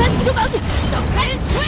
산조각 역할 스윙!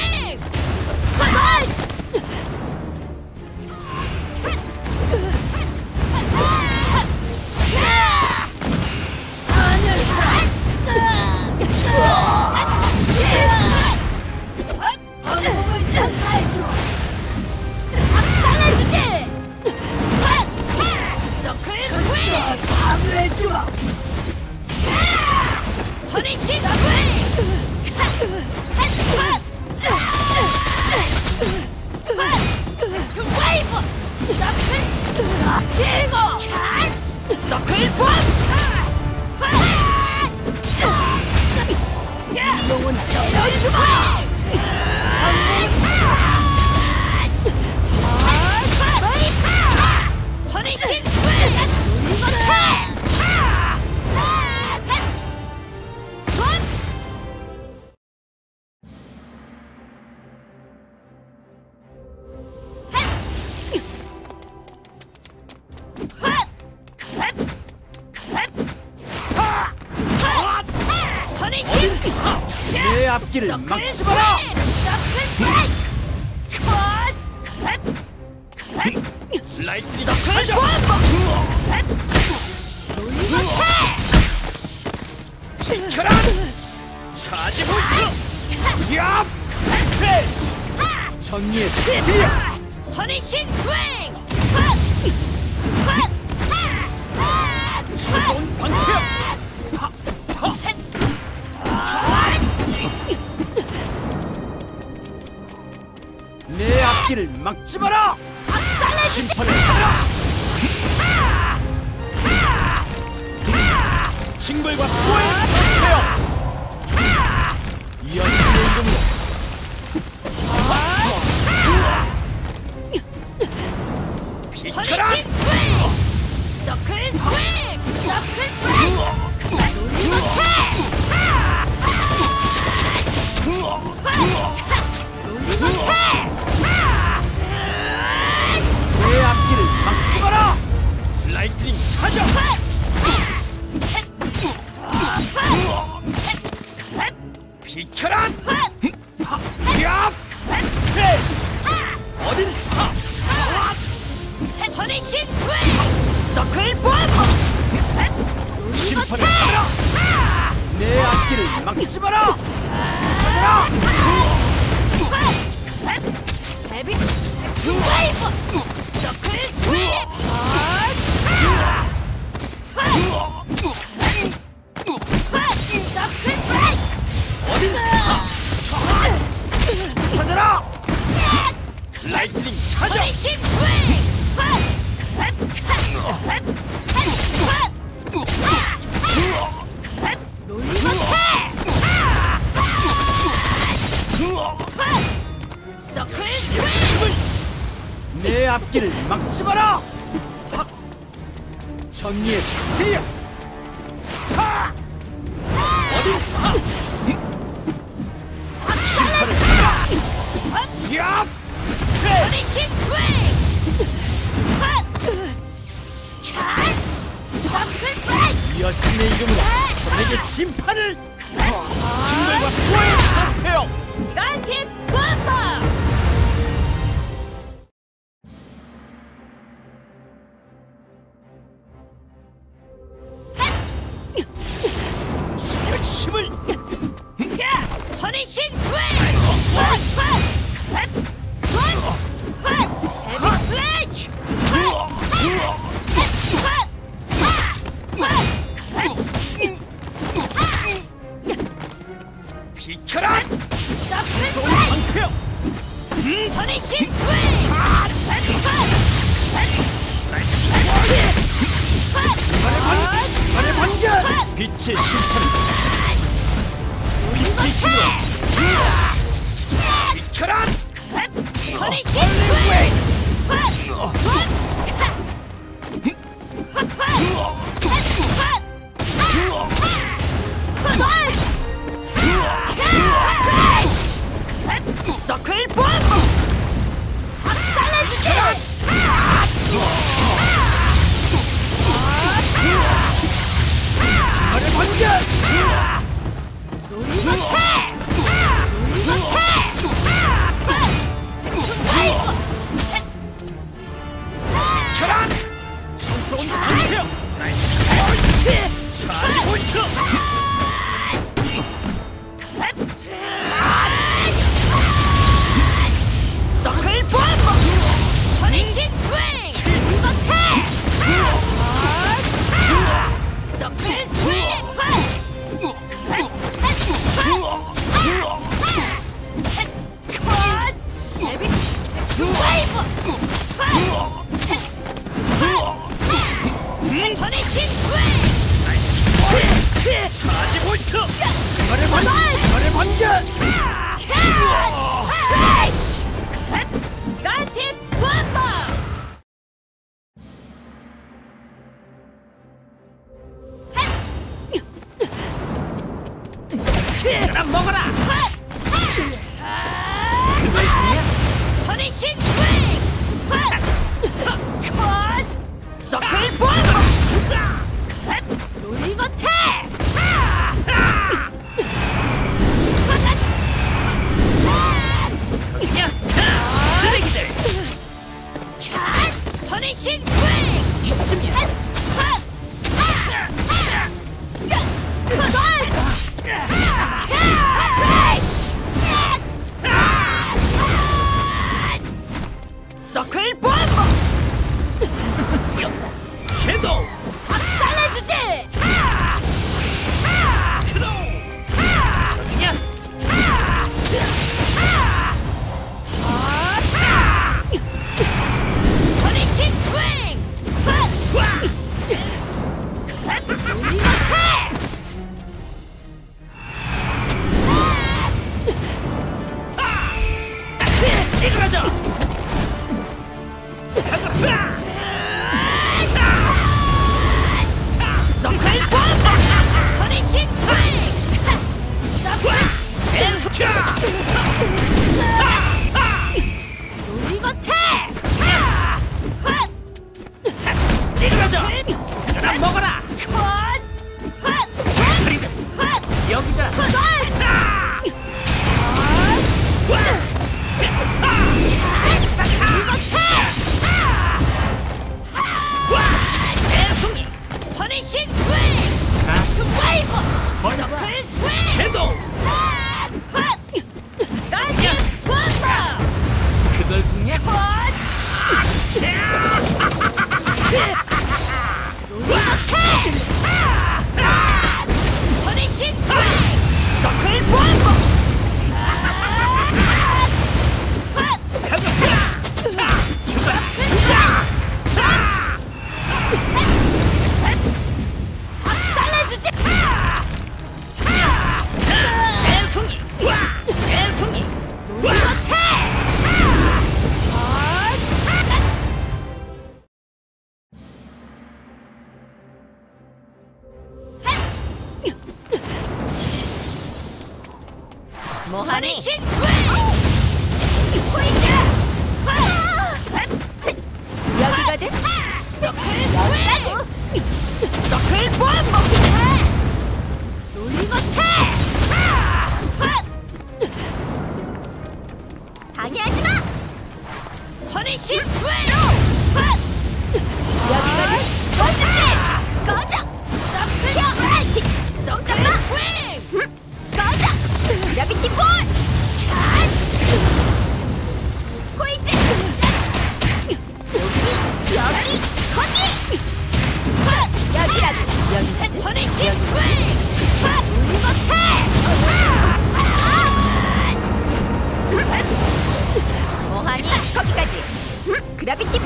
내 앞길을 막혀라! 슬라이스리 더 커져! 비켜라! 차지 보이소! 야! 정리의 스피드! 퍼니싱 스윙! 차손 방패! 내 앞길을 막지 마라! 심판을 받아라! 징벌과 투어에 맞춰요! 연신의 이름으로! 비켜라! 너클 스윙! 너클 스윙! 놀리버스! 내 앞길을 막지 마라! 슬라이스링 하자! 비켜라! 야! 어딜 가! 퍼니싱 스윙! 서클 범! 심판을 따라! 내 앞길을 막지 마라! 찾아라! 데뷔! 와이프! 너클 스윙! 어디나! 찾아라! 슬라이스링 찾아! 내 앞길을 막지 마라! 정리의 스피드! 어디? 심판을 받아라! 야! 퍼니싱 스윙! 여신의 이름으로 저에게 심판을! 징벌과 투어에 합해요! 간틱 펀더! 반격! 놀이 못해! Gravity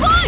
Boy!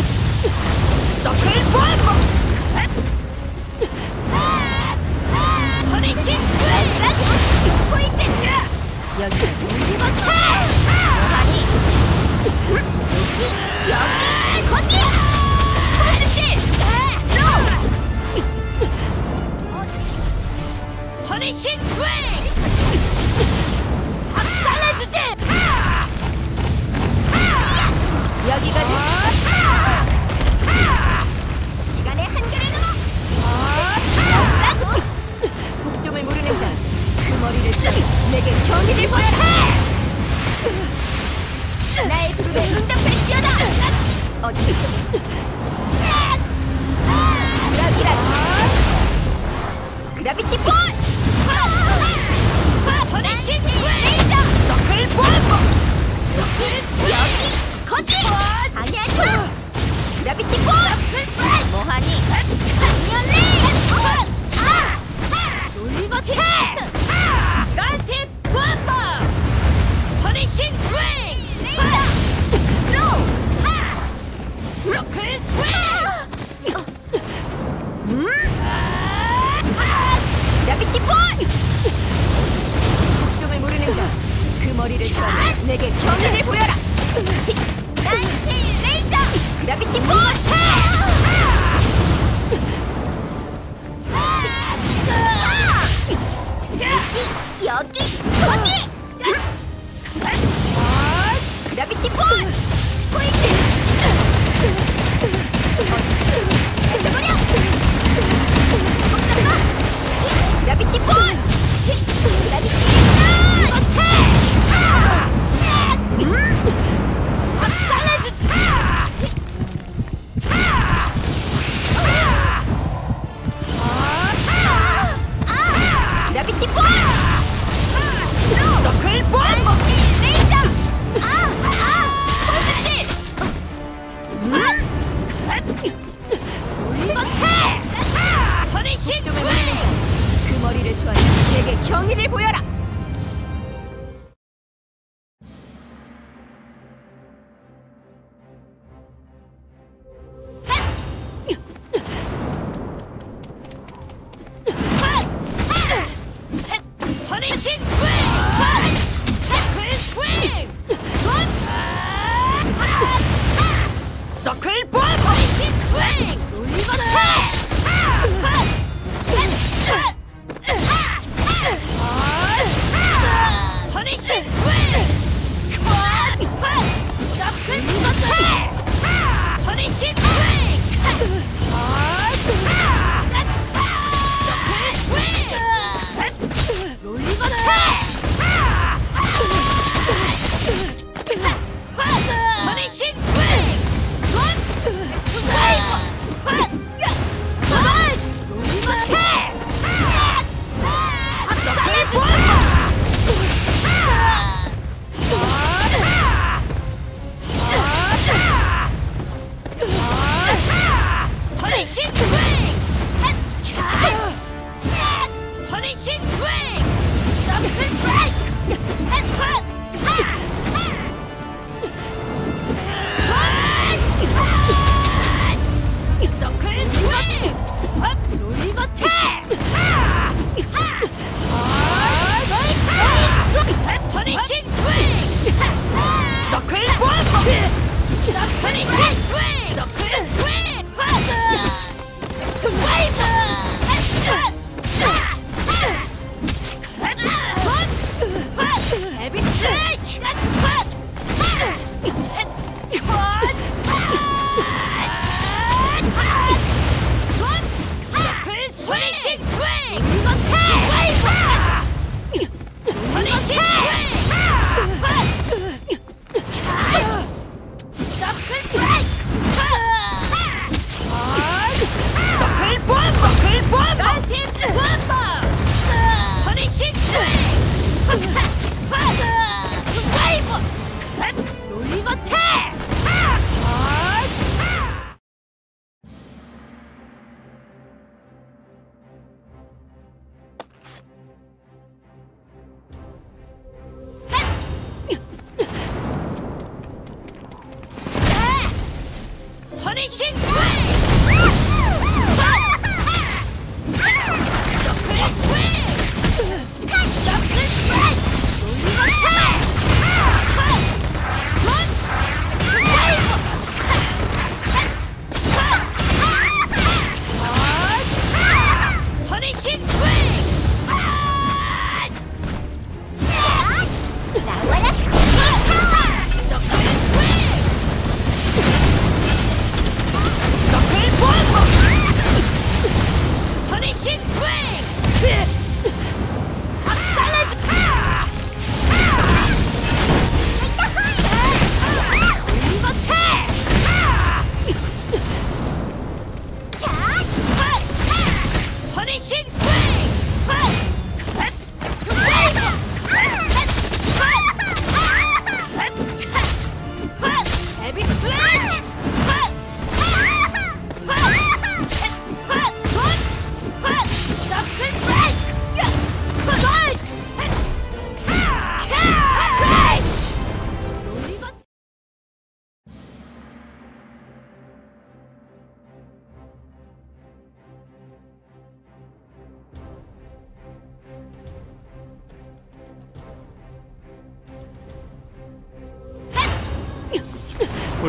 머리를 떠내 내게 경륜을 보여라. 난 제일 레이저 그라비티 포스. 여기 저기 그라비티 포스. 그 머리를 조아라. 내게 경의를 보여라.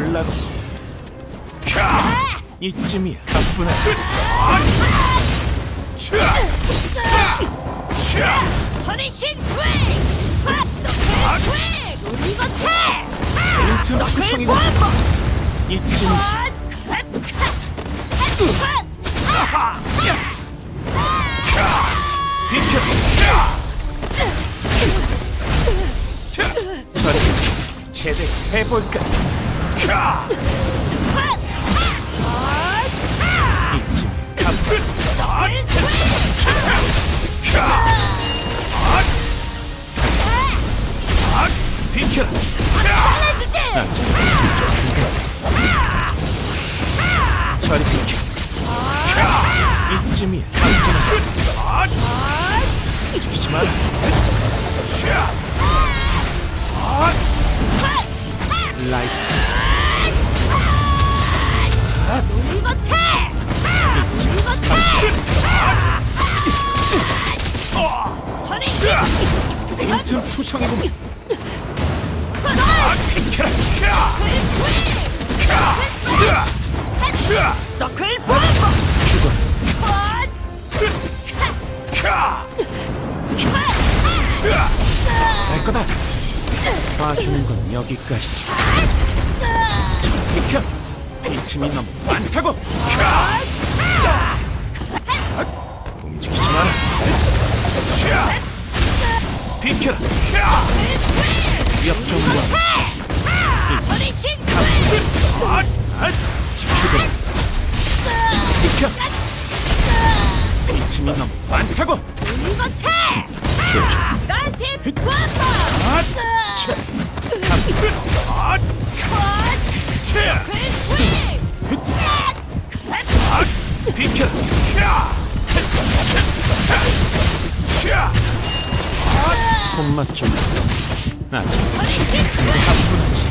골라서 이쯤이야. 나쁜 아이. 제대로 해볼까? 비켜라! 저리 비켜! 이쯤이야! 움직이지 마라! 라이트 놀이 못해! 놀이 못해! 빈틈 투성이구만! 비켜라! 서클 브라보! 죽어! 날 거다! 봐주는 건 여기까지지. 비켜! 빈틈이 너무 많다고! 움직이지 마라! 비켜라! 위협 좀 봐! 죽어라! 비켜! 빈틈이 너무 많다고! 손맛 좀 나. 가뿐하지.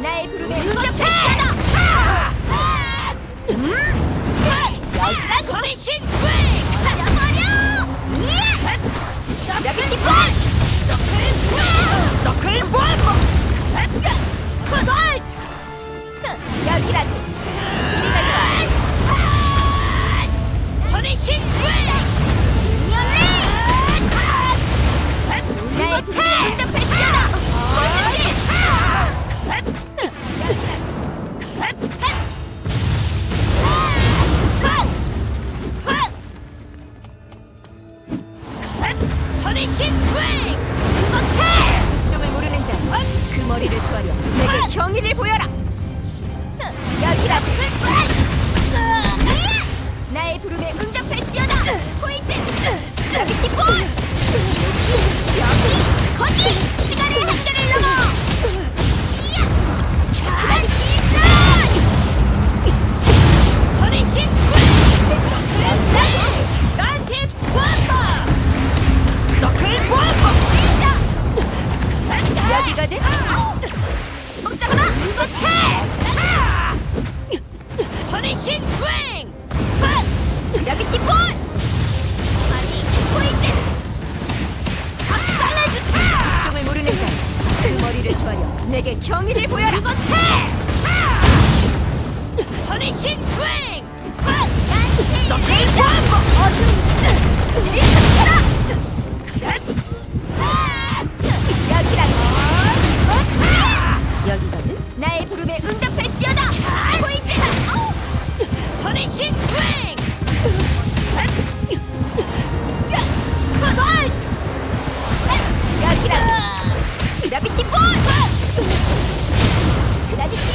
나의 부름에 Astonishing swing! Okay! 점을 모르는 자, 그 머리를 조아려 내게 경의를 보여라. 여기라고. 나의 부름에 응답할지어다. 포인트. 여기 티볼. 여기. 거기. 시간의 한계를 넘어. 여기가 돼? 꼼짝하나! 오케이! 퍼니싱 스윙! 여기 뒷볼! 많이 포인트! 박살내주지! 정을 모르는 자, 그 머리를 조아려 내게 경의를 보여라! 오케이! 퍼니싱 스윙! 오케이! 어둠! 여기거든? 나의 부름에 응답할지어다! 포인트! 퍼니싱 스윙! 여기라고! 그라비티 볼! 그라비티 플러시!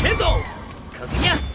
쉐도우! 거기냐?